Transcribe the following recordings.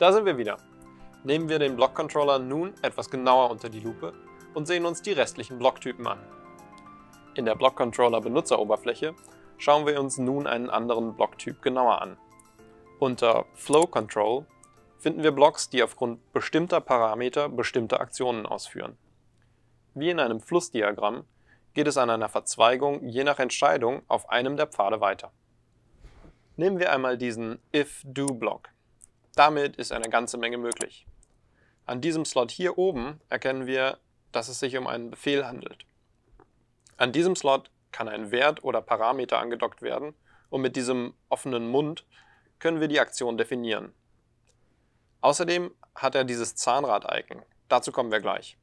Da sind wir wieder. Nehmen wir den Blockcontroller nun etwas genauer unter die Lupe und sehen uns die restlichen Blocktypen an. In der Blockcontroller-Benutzeroberfläche schauen wir uns nun einen anderen Blocktyp genauer an. Unter Flow Control finden wir Blocks, die aufgrund bestimmter Parameter bestimmte Aktionen ausführen. Wie in einem Flussdiagramm geht es an einer Verzweigung je nach Entscheidung auf einem der Pfade weiter. Nehmen wir einmal diesen If-Do-Block. Damit ist eine ganze Menge möglich. An diesem Slot hier oben erkennen wir, dass es sich um einen Befehl handelt. An diesem Slot kann ein Wert oder Parameter angedockt werden und mit diesem offenen Mund können wir die Aktion definieren. Außerdem hat er dieses Zahnrad-Icon. Dazu kommen wir gleich.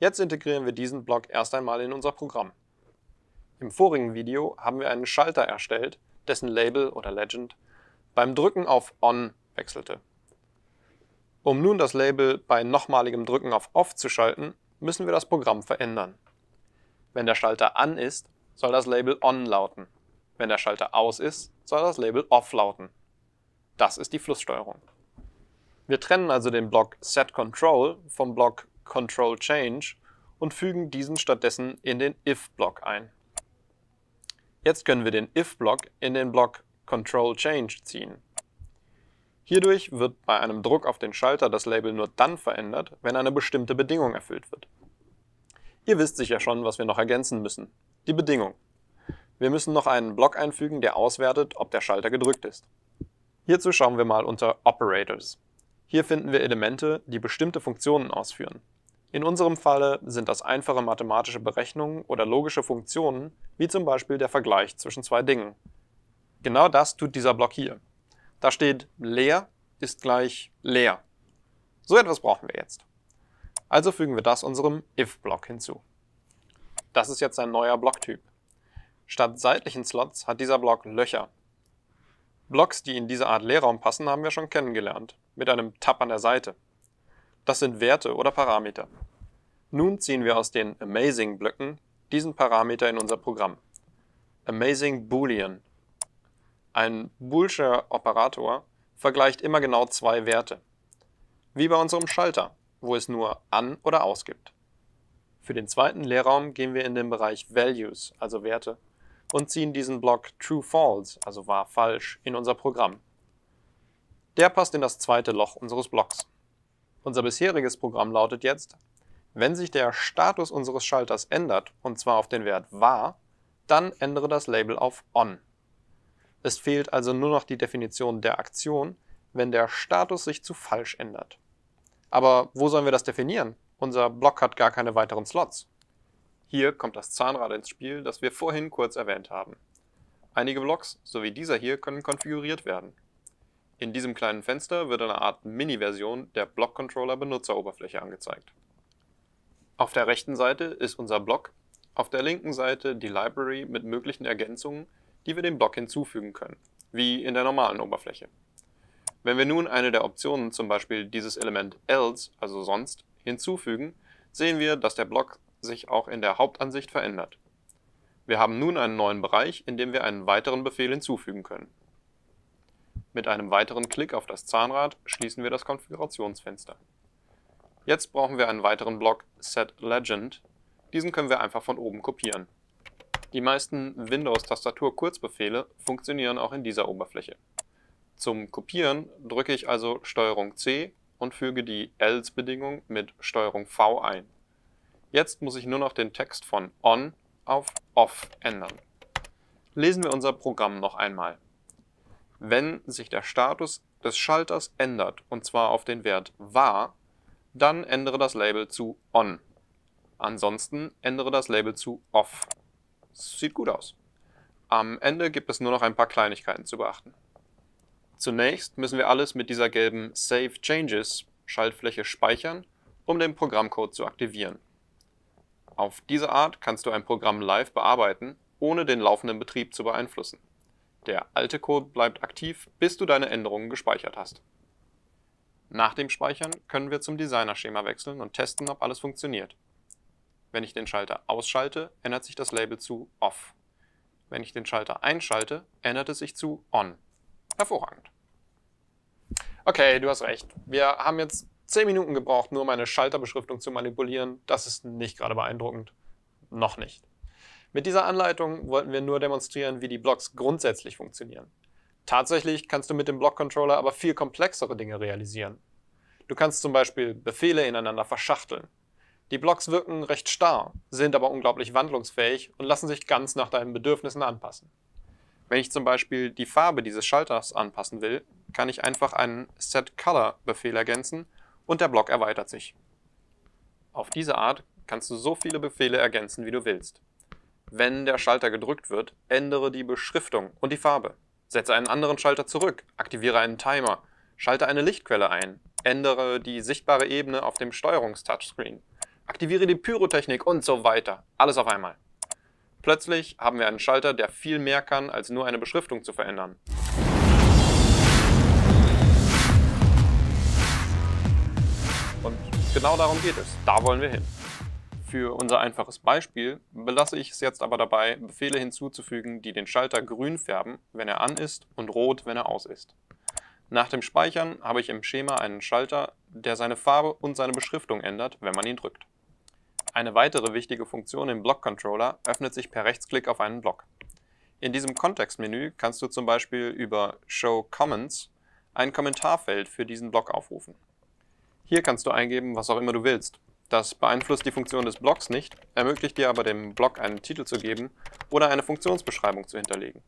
Jetzt integrieren wir diesen Block erst einmal in unser Programm. Im vorigen Video haben wir einen Schalter erstellt, dessen Label oder Legend beim Drücken auf On wechselte. Um nun das Label bei nochmaligem Drücken auf Off zu schalten, müssen wir das Programm verändern. Wenn der Schalter An ist, soll das Label On lauten. Wenn der Schalter Aus ist, soll das Label Off lauten. Das ist die Flusssteuerung. Wir trennen also den Block Set Control vom Block Control Change und fügen diesen stattdessen in den If-Block ein. Jetzt können wir den If-Block in den Block Control Change ziehen. Hierdurch wird bei einem Druck auf den Schalter das Label nur dann verändert, wenn eine bestimmte Bedingung erfüllt wird. Ihr wisst sicher schon, was wir noch ergänzen müssen. Die Bedingung. Wir müssen noch einen Block einfügen, der auswertet, ob der Schalter gedrückt ist. Hierzu schauen wir mal unter Operators. Hier finden wir Elemente, die bestimmte Funktionen ausführen. In unserem Falle sind das einfache mathematische Berechnungen oder logische Funktionen, wie zum Beispiel der Vergleich zwischen zwei Dingen. Genau das tut dieser Block hier. Da steht leer ist gleich leer. So etwas brauchen wir jetzt. Also fügen wir das unserem If-Block hinzu. Das ist jetzt ein neuer Blocktyp. Statt seitlichen Slots hat dieser Block Löcher. Blocks, die in diese Art Leerraum passen, haben wir schon kennengelernt, mit einem Tab an der Seite. Das sind Werte oder Parameter. Nun ziehen wir aus den Amazing-Blöcken diesen Parameter in unser Programm. Amazing Boolean. Ein boolscher Operator vergleicht immer genau zwei Werte. Wie bei unserem Schalter, wo es nur an oder aus gibt. Für den zweiten Leerraum gehen wir in den Bereich Values, also Werte, und ziehen diesen Block True-False, also wahr, falsch, in unser Programm. Der passt in das zweite Loch unseres Blocks. Unser bisheriges Programm lautet jetzt, wenn sich der Status unseres Schalters ändert, und zwar auf den Wert wahr, dann ändere das Label auf On. Es fehlt also nur noch die Definition der Aktion, wenn der Status sich zu falsch ändert. Aber wo sollen wir das definieren? Unser Block hat gar keine weiteren Slots. Hier kommt das Zahnrad ins Spiel, das wir vorhin kurz erwähnt haben. Einige Blocks, so wie dieser hier, können konfiguriert werden. In diesem kleinen Fenster wird eine Art Mini-Version der Blockcontroller-Benutzeroberfläche angezeigt. Auf der rechten Seite ist unser Block, auf der linken Seite die Library mit möglichen Ergänzungen, die wir dem Block hinzufügen können, wie in der normalen Oberfläche. Wenn wir nun eine der Optionen, zum Beispiel dieses Element Else, also sonst, hinzufügen, sehen wir, dass der Block sich auch in der Hauptansicht verändert. Wir haben nun einen neuen Bereich, in dem wir einen weiteren Befehl hinzufügen können. Mit einem weiteren Klick auf das Zahnrad schließen wir das Konfigurationsfenster. Jetzt brauchen wir einen weiteren Block setLegend. Diesen können wir einfach von oben kopieren. Die meisten Windows-Tastatur-Kurzbefehle funktionieren auch in dieser Oberfläche. Zum Kopieren drücke ich also Ctrl+C und füge die Else-Bedingung mit Ctrl+V ein. Jetzt muss ich nur noch den Text von On auf Off ändern. Lesen wir unser Programm noch einmal. Wenn sich der Status des Schalters ändert, und zwar auf den Wert wahr, dann ändere das Label zu On. Ansonsten ändere das Label zu Off. Sieht gut aus. Am Ende gibt es nur noch ein paar Kleinigkeiten zu beachten. Zunächst müssen wir alles mit dieser gelben Save Changes Schaltfläche speichern, um den Programmcode zu aktivieren. Auf diese Art kannst du ein Programm live bearbeiten, ohne den laufenden Betrieb zu beeinflussen. Der alte Code bleibt aktiv, bis du deine Änderungen gespeichert hast. Nach dem Speichern können wir zum Designerschema wechseln und testen, ob alles funktioniert. Wenn ich den Schalter ausschalte, ändert sich das Label zu Off. Wenn ich den Schalter einschalte, ändert es sich zu On. Hervorragend! Okay, du hast recht. Wir haben jetzt 10 Minuten gebraucht, nur um eine Schalterbeschriftung zu manipulieren. Das ist nicht gerade beeindruckend. Noch nicht. Mit dieser Anleitung wollten wir nur demonstrieren, wie die Blocks grundsätzlich funktionieren. Tatsächlich kannst du mit dem Blockcontroller aber viel komplexere Dinge realisieren. Du kannst zum Beispiel Befehle ineinander verschachteln. Die Blocks wirken recht starr, sind aber unglaublich wandlungsfähig und lassen sich ganz nach deinen Bedürfnissen anpassen. Wenn ich zum Beispiel die Farbe dieses Schalters anpassen will, kann ich einfach einen Set-Color-Befehl ergänzen und der Block erweitert sich. Auf diese Art kannst du so viele Befehle ergänzen, wie du willst. Wenn der Schalter gedrückt wird, ändere die Beschriftung und die Farbe. Setze einen anderen Schalter zurück, aktiviere einen Timer, schalte eine Lichtquelle ein, ändere die sichtbare Ebene auf dem Steuerungstouchscreen, aktiviere die Pyrotechnik und so weiter. Alles auf einmal. Plötzlich haben wir einen Schalter, der viel mehr kann, als nur eine Beschriftung zu verändern. Und genau darum geht es. Da wollen wir hin. Für unser einfaches Beispiel belasse ich es jetzt aber dabei, Befehle hinzuzufügen, die den Schalter grün färben, wenn er an ist, und rot, wenn er aus ist. Nach dem Speichern habe ich im Schema einen Schalter, der seine Farbe und seine Beschriftung ändert, wenn man ihn drückt. Eine weitere wichtige Funktion im Blockcontroller öffnet sich per Rechtsklick auf einen Block. In diesem Kontextmenü kannst du zum Beispiel über Show Comments ein Kommentarfeld für diesen Block aufrufen. Hier kannst du eingeben, was auch immer du willst. Das beeinflusst die Funktion des Blocks nicht, ermöglicht dir aber dem Block einen Titel zu geben oder eine Funktionsbeschreibung zu hinterlegen.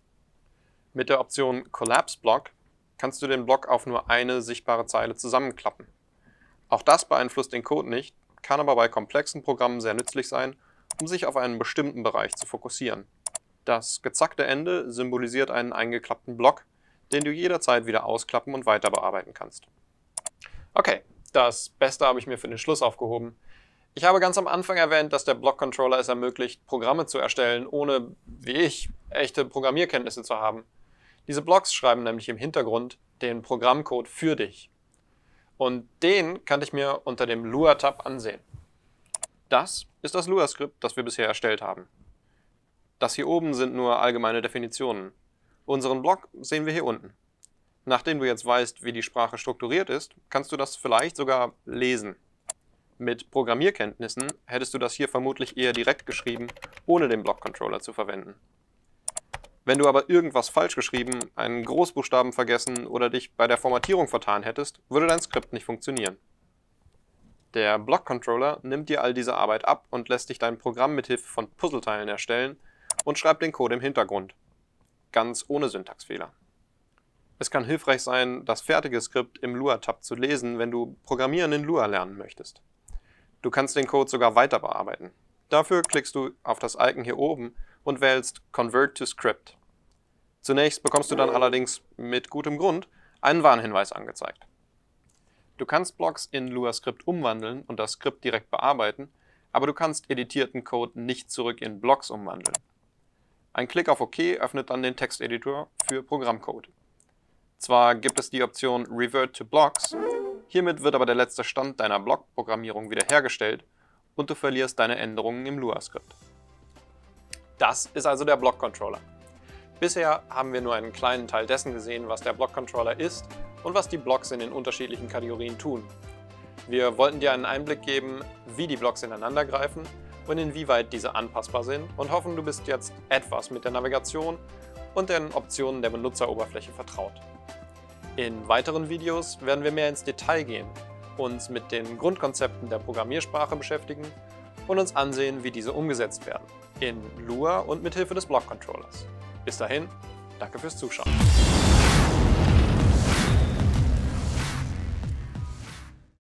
Mit der Option Collapse Block kannst du den Block auf nur eine sichtbare Zeile zusammenklappen. Auch das beeinflusst den Code nicht, kann aber bei komplexen Programmen sehr nützlich sein, um sich auf einen bestimmten Bereich zu fokussieren. Das gezackte Ende symbolisiert einen eingeklappten Block, den du jederzeit wieder ausklappen und weiter bearbeiten kannst. Okay, das Beste habe ich mir für den Schluss aufgehoben. Ich habe ganz am Anfang erwähnt, dass der Blockcontroller es ermöglicht, Programme zu erstellen, ohne, wie ich, echte Programmierkenntnisse zu haben. Diese Blocks schreiben nämlich im Hintergrund den Programmcode für dich. Und den kann ich mir unter dem Lua-Tab ansehen. Das ist das LuaScript, das wir bisher erstellt haben. Das hier oben sind nur allgemeine Definitionen. Unseren Block sehen wir hier unten. Nachdem du jetzt weißt, wie die Sprache strukturiert ist, kannst du das vielleicht sogar lesen. Mit Programmierkenntnissen hättest du das hier vermutlich eher direkt geschrieben, ohne den Blockcontroller zu verwenden. Wenn du aber irgendwas falsch geschrieben, einen Großbuchstaben vergessen oder dich bei der Formatierung vertan hättest, würde dein Skript nicht funktionieren. Der Blockcontroller nimmt dir all diese Arbeit ab und lässt dich dein Programm mithilfe von Puzzleteilen erstellen und schreibt den Code im Hintergrund. Ganz ohne Syntaxfehler. Es kann hilfreich sein, das fertige Skript im Lua-Tab zu lesen, wenn du Programmieren in Lua lernen möchtest. Du kannst den Code sogar weiter bearbeiten. Dafür klickst du auf das Icon hier oben und wählst Convert to Script. Zunächst bekommst du dann allerdings mit gutem Grund einen Warnhinweis angezeigt. Du kannst Blocks in LuaScript umwandeln und das Skript direkt bearbeiten, aber du kannst editierten Code nicht zurück in Blocks umwandeln. Ein Klick auf OK öffnet dann den Texteditor für Programmcode. Zwar gibt es die Option Revert to Blocks, hiermit wird aber der letzte Stand deiner Blockprogrammierung wiederhergestellt und du verlierst deine Änderungen im LuaScript. Das ist also der Blockcontroller. Bisher haben wir nur einen kleinen Teil dessen gesehen, was der Blockcontroller ist und was die Blocks in den unterschiedlichen Kategorien tun. Wir wollten dir einen Einblick geben, wie die Blocks ineinander greifen und inwieweit diese anpassbar sind und hoffen, du bist jetzt etwas mit der Navigation und den Optionen der Benutzeroberfläche vertraut. In weiteren Videos werden wir mehr ins Detail gehen, uns mit den Grundkonzepten der Programmiersprache beschäftigen und uns ansehen, wie diese umgesetzt werden. In Lua und mithilfe des Blockcontrollers. Bis dahin, danke fürs Zuschauen.